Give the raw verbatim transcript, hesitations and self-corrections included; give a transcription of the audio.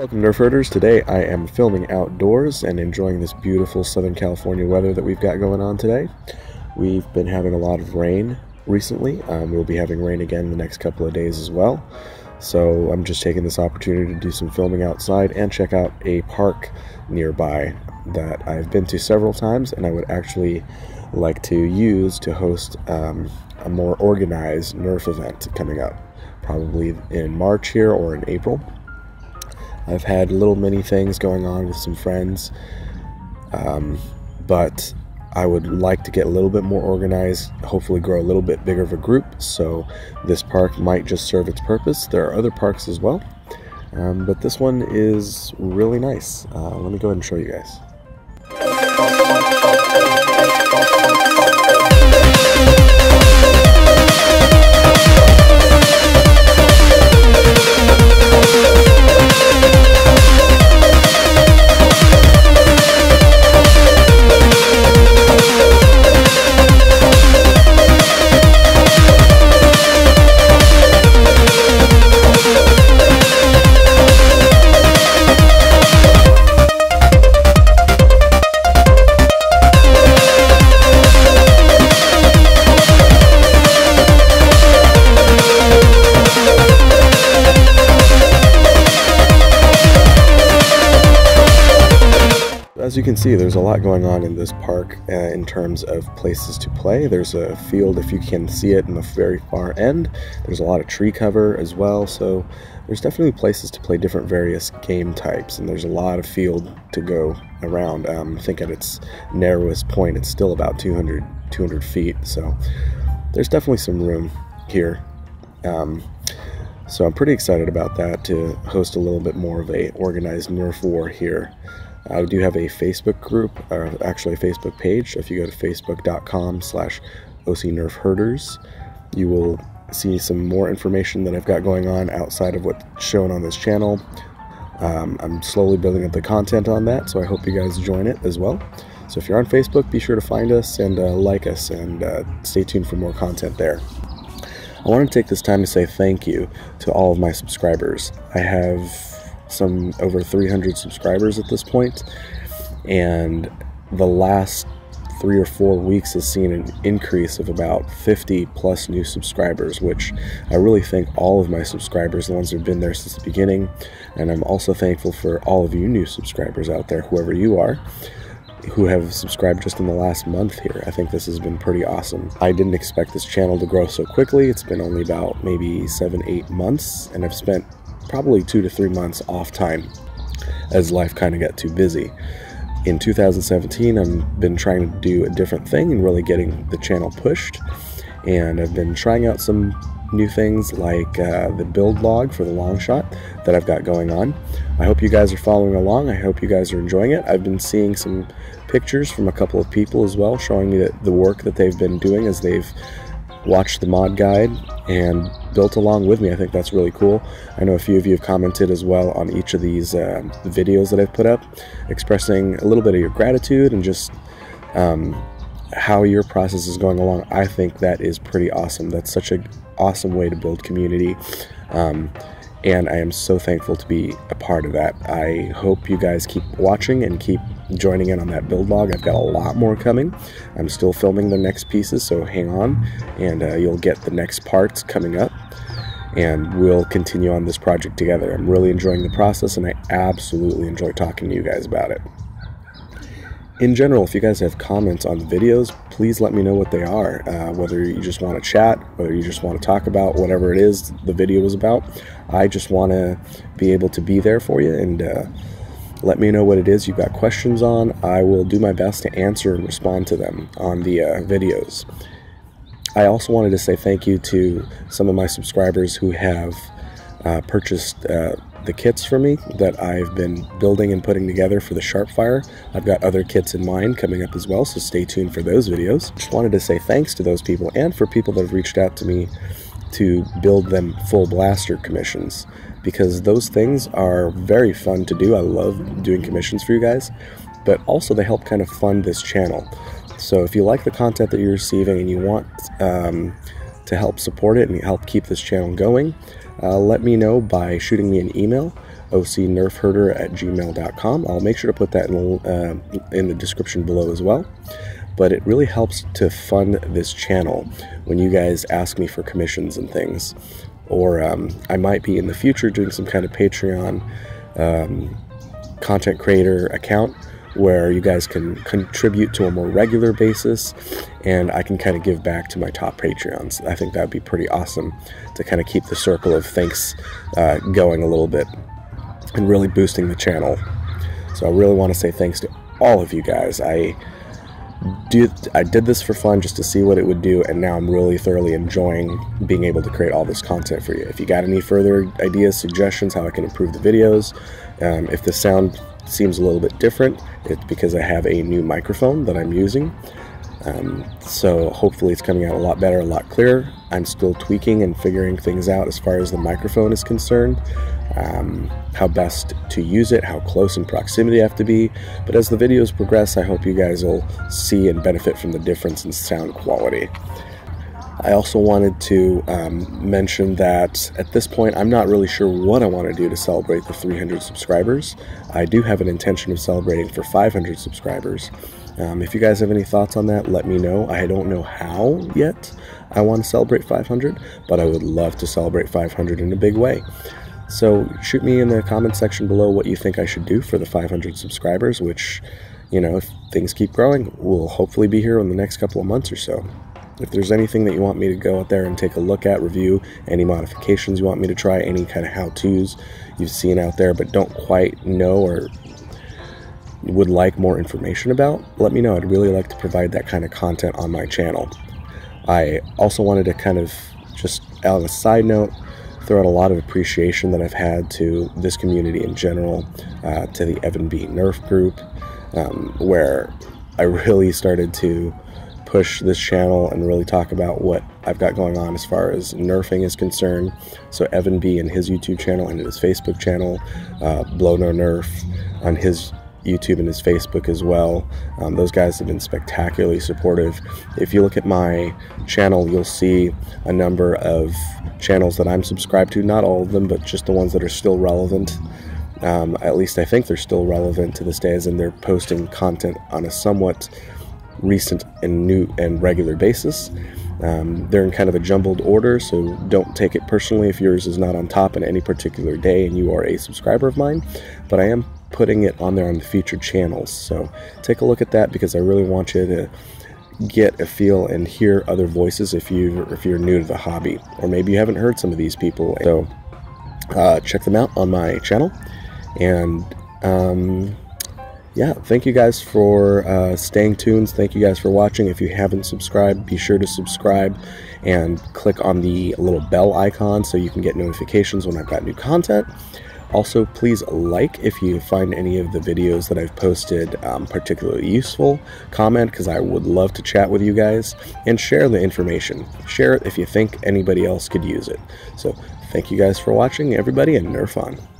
Welcome Nerf Herders. Today I am filming outdoors and enjoying this beautiful Southern California weather that we've got going on today. We've been having a lot of rain recently. Um, we'll be having rain again the next couple of days as well. So I'm just taking this opportunity to do some filming outside and check out a park nearby that I've been to several times and I would actually like to use to host um, a more organized Nerf event coming up. Probably in March here or in April. I've had little mini things going on with some friends, um, but I would like to get a little bit more organized, hopefully grow a little bit bigger of a group, so this park might just serve its purpose. There are other parks as well, um, but this one is really nice. Uh, let me go ahead and show you guys. As you can see, there's a lot going on in this park uh, in terms of places to play. There's a field, if you can see it, in the very far end. There's a lot of tree cover as well, so there's definitely places to play different various game types, and there's a lot of field to go around. Um, I think at its narrowest point, it's still about two hundred, two hundred feet, so there's definitely some room here. Um, so I'm pretty excited about that, to host a little bit more of a organized Nerf war here. I do have a Facebook group, or actually a Facebook page. If you go to facebook dot com slash O C Nerf Herders, you will see some more information that I've got going on outside of what's shown on this channel. Um, I'm slowly building up the content on that, so I hope you guys join it as well. So if you're on Facebook, be sure to find us and uh, like us, and uh, stay tuned for more content there. I want to take this time to say thank you to all of my subscribers. I have some over three hundred subscribers at this point, and the last three or four weeks has seen an increase of about fifty plus new subscribers, which I really thank all of my subscribers, the ones who have been there since the beginning, and I'm also thankful for all of you new subscribers out there, whoever you are, who have subscribed just in the last month here. I think this has been pretty awesome. I didn't expect this channel to grow so quickly. It's been only about maybe seven, eight months, and I've spent probably two to three months off time as life kind of got too busy. In two thousand seventeen, I've been trying to do a different thing and really getting the channel pushed, and I've been trying out some new things like uh, the build log for the long shot that I've got going on. I hope you guys are following along. I hope you guys are enjoying it. I've been seeing some pictures from a couple of people as well, showing me that the work that they've been doing as they've watched the mod guide and built along with me. I think that's really cool. I know a few of you have commented as well on each of these uh, videos that I've put up, expressing a little bit of your gratitude and just um, how your process is going along. I think that is pretty awesome. That's such an awesome way to build community, um, and I am so thankful to be a part of that. I hope you guys keep watching and keep joining in on that build log. I've got a lot more coming. I'm still filming the next pieces, so hang on, and uh, you'll get the next parts coming up, and we'll continue on this project together. I'm really enjoying the process, and I absolutely enjoy talking to you guys about it. In general, if you guys have comments on the videos, please let me know what they are. Uh, whether you just want to chat, whether you just want to talk about whatever it is the video is about, I just want to be able to be there for you, and uh, let me know what it is you've got questions on. I will do my best to answer and respond to them on the uh, videos. I also wanted to say thank you to some of my subscribers who have uh, purchased uh, the kits for me that I've been building and putting together for the Sharpfire. I've got other kits in mind coming up as well, so stay tuned for those videos. Just wanted to say thanks to those people, and for people that have reached out to me to build them full blaster commissions, because those things are very fun to do. I love doing commissions for you guys, but also they help kind of fund this channel. So if you like the content that you're receiving and you want um, to help support it and help keep this channel going, uh, let me know by shooting me an email O C nerf herder at gmail dot com. I'll make sure to put that in, uh, in the description below as well. But it really helps to fund this channel when you guys ask me for commissions and things. Or um, I might be in the future doing some kind of Patreon um, content creator account where you guys can contribute to a more regular basis and I can kind of give back to my top Patreons. I think that would be pretty awesome to kind of keep the circle of thanks uh, going a little bit and really boosting the channel. So I really want to say thanks to all of you guys. I did, I did this for fun just to see what it would do, and now I'm really thoroughly enjoying being able to create all this content for you. If you got any further ideas, suggestions, how I can improve the videos, um, if the sound seems a little bit different, it's because I have a new microphone that I'm using. Um, so hopefully it's coming out a lot better, a lot clearer. I'm still tweaking and figuring things out as far as the microphone is concerned, um, how best to use it, how close in proximity I have to be. But as the videos progress, I hope you guys will see and benefit from the difference in sound quality. I also wanted to um, mention that at this point, I'm not really sure what I want to do to celebrate the three hundred subscribers. I do have an intention of celebrating for five hundred subscribers. Um, if you guys have any thoughts on that, let me know. I don't know how yet I want to celebrate five hundred, but I would love to celebrate five hundred in a big way. So shoot me in the comment section below what you think I should do for the five hundred subscribers, which, you know, if things keep growing, we'll hopefully be here in the next couple of months or so. If there's anything that you want me to go out there and take a look at, review, any modifications you want me to try, any kind of how-tos you've seen out there but don't quite know or would like more information about, let me know. I'd really like to provide that kind of content on my channel. I also wanted to kind of, just on a side note, throw out a lot of appreciation that I've had to this community in general, uh, to the Evan B. Nerf group, um, where I really started to push this channel and really talk about what I've got going on as far as nerfing is concerned. So Evan B and his YouTube channel and his Facebook channel, uh, Blow No Nerf on his YouTube and his Facebook as well. Um, those guys have been spectacularly supportive. If you look at my channel, you'll see a number of channels that I'm subscribed to, not all of them, but just the ones that are still relevant. Um, at least I think they're still relevant to this day, as in they're posting content on a somewhat recent and new and regular basis. Um, they're in kind of a jumbled order, so don't take it personally if yours is not on top in any particular day and you are a subscriber of mine, but I am putting it on there on the featured channels, so take a look at that because I really want you to get a feel and hear other voices if, you, if you're new to the hobby, or maybe you haven't heard some of these people, so uh, check them out on my channel. And um, yeah, thank you guys for uh, staying tuned. Thank you guys for watching. If you haven't subscribed, be sure to subscribe and click on the little bell icon so you can get notifications when I've got new content. Also, please like if you find any of the videos that I've posted um, particularly useful. Comment, because I would love to chat with you guys. And share the information. Share it if you think anybody else could use it. So, thank you guys for watching, everybody, and Nerf on.